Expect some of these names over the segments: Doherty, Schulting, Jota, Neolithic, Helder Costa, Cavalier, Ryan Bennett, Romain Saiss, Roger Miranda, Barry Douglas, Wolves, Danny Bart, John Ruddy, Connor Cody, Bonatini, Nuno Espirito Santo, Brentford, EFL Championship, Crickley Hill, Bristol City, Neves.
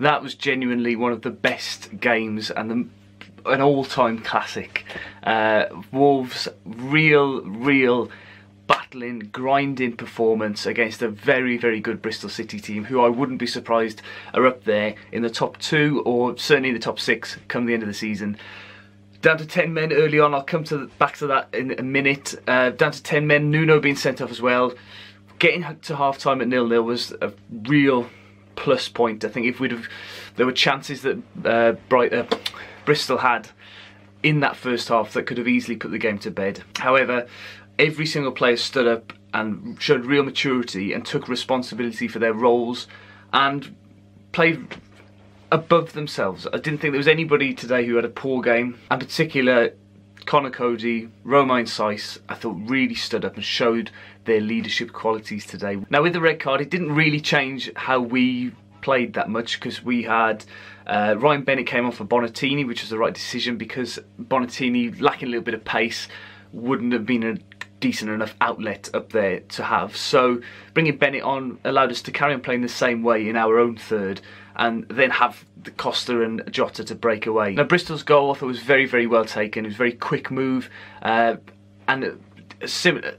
That was genuinely one of the best games and an all-time classic. Wolves' real battling, grinding performance against a very, very good Bristol City team who I wouldn't be surprised are up there in the top 2 or certainly the top 6 come the end of the season. Down to 10 men early on, I'll come back to that in a minute. Down to 10 men, Nuno being sent off as well. Getting to half-time at 0-0 was a real plus point. I think if there were chances that Bristol had in that first half that could have easily put the game to bed. However, every single player stood up and showed real maturity and took responsibility for their roles and played above themselves. I didn't think there was anybody today who had a poor game, and in particular Connor Cody, Romain Saiss, I thought really stood up and showed their leadership qualities today. Now with the red card, it didn't really change how we played that much because we had Ryan Bennett came on for Bonatini, which was the right decision because Bonatini, lacking a little bit of pace, wouldn't have been a decent enough outlet up there to have. So bringing Bennett on allowed us to carry on playing the same way in our own third and then have Costa and Jota to break away. Now Bristol's goal, I thought, was very, very well taken. It was a very quick move and similar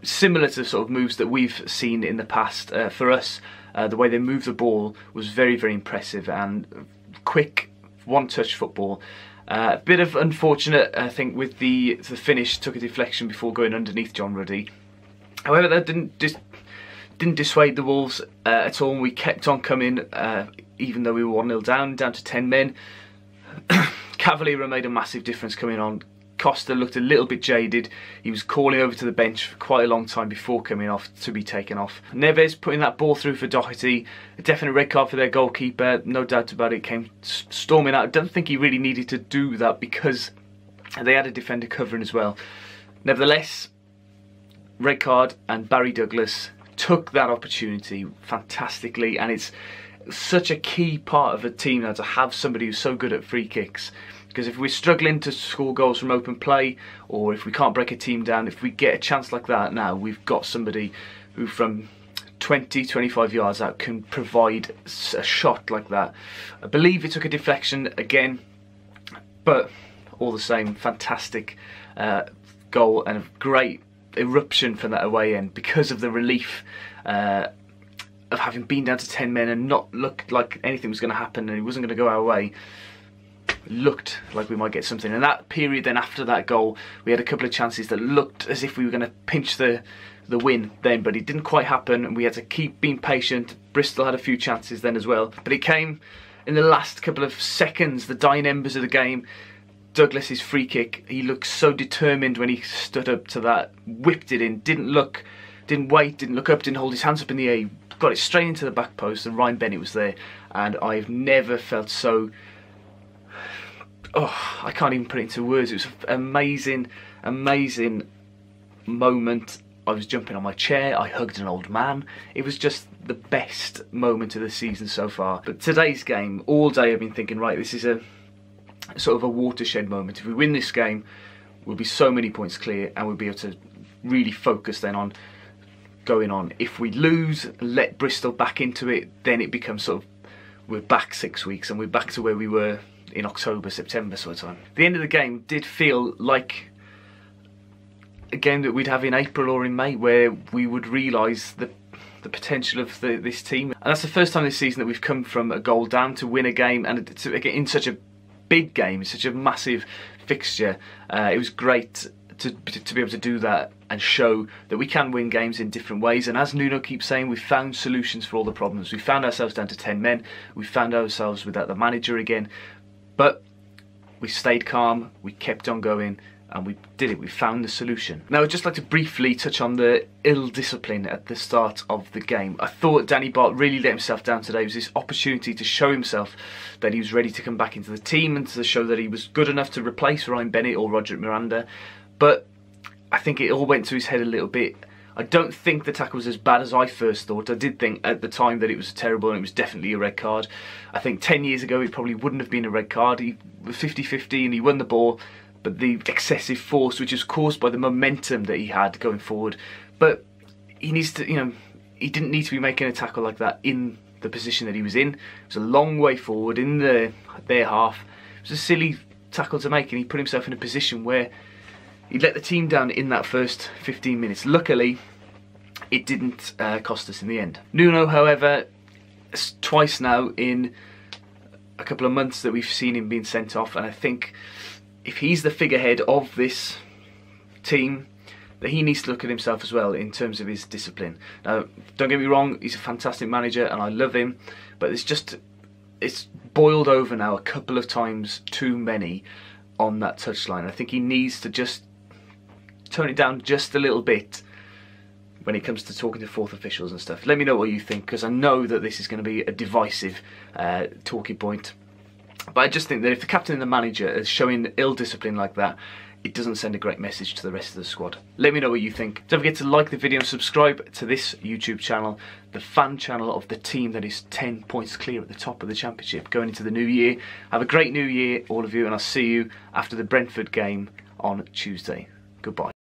to the sort of moves that we've seen in the past. For us, the way they moved the ball was very, very impressive and quick one-touch football. A bit of unfortunate, I think, with the finish. Took a deflection before going underneath John Ruddy. However, that didn't dissuade the Wolves at all. We kept on coming, even though we were 1-0 down to 10 men. Cavalier made a massive difference coming on. Costa looked a little bit jaded. He was calling over to the bench for quite a long time before coming off to be taken off. Neves putting that ball through for Doherty. A definite red card for their goalkeeper, no doubt about it. Came storming out. I don't think he really needed to do that because they had a defender covering as well. Nevertheless, red card, and Barry Douglas took that opportunity fantastically, and it's such a key part of a team now to have somebody who's so good at free kicks. Because if we're struggling to score goals from open play, or if we can't break a team down, if we get a chance like that now, we've got somebody who from 20, 25 yards out can provide a shot like that. I believe it took a deflection again, but all the same, fantastic goal and a great eruption from that away end because of the relief of having been down to 10 men and not looked like anything was going to happen and it wasn't going to go our way. Looked like we might get something. And that period then after that goal, we had a couple of chances that looked as if we were going to pinch the win then, but it didn't quite happen and we had to keep being patient. Bristol had a few chances then as well, but it came in the last couple of seconds, the dying embers of the game. Douglas's free kick, he looked so determined when he stood up to that, whipped it in, didn't look, didn't wait, didn't look up, didn't hold his hands up in the air, got it straight into the back post, and Ryan Bennett was there. And I've never felt so, oh, I can't even put it into words. It was an amazing, amazing moment. I was jumping on my chair. I hugged an old man. It was just the best moment of the season so far. But today's game, all day I've been thinking, right, this is a sort of a watershed moment. If we win this game, we'll be so many points clear and we'll be able to really focus then on going on. If we lose, let Bristol back into it, then it becomes sort of, we're back 6 weeks and we're back to where we were in October, September sort of time. The end of the game did feel like a game that we'd have in April or in May, where we would realise the potential of this team. And that's the first time this season that we've come from a goal down to win a game, and in such a big game, such a massive fixture. It was great to be able to do that and show that we can win games in different ways. And as Nuno keeps saying, we found solutions for all the problems. We found ourselves down to 10 men. We found ourselves without the manager again. But we stayed calm, we kept on going, and we did it. We found the solution. Now I'd just like to briefly touch on the ill discipline at the start of the game. I thought Danny Bart really let himself down today. It was this opportunity to show himself that he was ready to come back into the team and to show that he was good enough to replace Ryan Bennett or Roger Miranda. But I think it all went to his head a little bit. I don't think the tackle was as bad as I first thought. I did think at the time that it was terrible and it was definitely a red card. I think 10 years ago it probably wouldn't have been a red card. He was 50-50 and he won the ball, but the excessive force, which was caused by the momentum that he had going forward. But he needs to, you know, he didn't need to be making a tackle like that in the position that he was in. It was a long way forward in their half. It was a silly tackle to make, and he put himself in a position where he let the team down in that first 15 minutes. Luckily, it didn't cost us in the end. Nuno, however, twice now in a couple of months that we've seen him being sent off, and I think if he's the figurehead of this team, that he needs to look at himself as well in terms of his discipline. Now, don't get me wrong, he's a fantastic manager and I love him, but it's boiled over now a couple of times too many on that touchline. I think he needs to just tone it down just a little bit when it comes to talking to fourth officials and stuff. Let me know what you think, because I know that this is going to be a divisive talking point. But I just think that if the captain and the manager is showing ill discipline like that, it doesn't send a great message to the rest of the squad. Let me know what you think. Don't forget to like the video and subscribe to this YouTube channel, the fan channel of the team that is 10 points clear at the top of the championship going into the new year. Have a great new year, all of you, and I'll see you after the Brentford game on Tuesday. Goodbye.